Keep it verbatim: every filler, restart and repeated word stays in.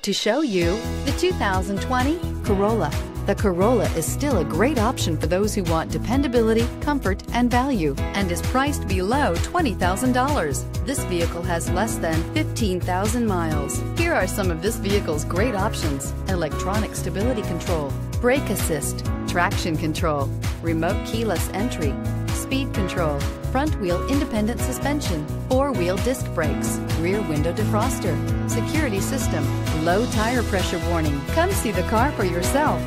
to show you the two thousand twenty Corolla. The Corolla is still a great option for those who want dependability, comfort, and value, and is priced below twenty thousand dollars. This vehicle has less than fifteen thousand miles. Here are some of this vehicle's great options: electronic stability control, brake assist, traction control, remote keyless entry, speed control, front wheel independent suspension, four-wheel disc brakes, rear window defroster, security system, low tire pressure warning. Come see the car for yourself.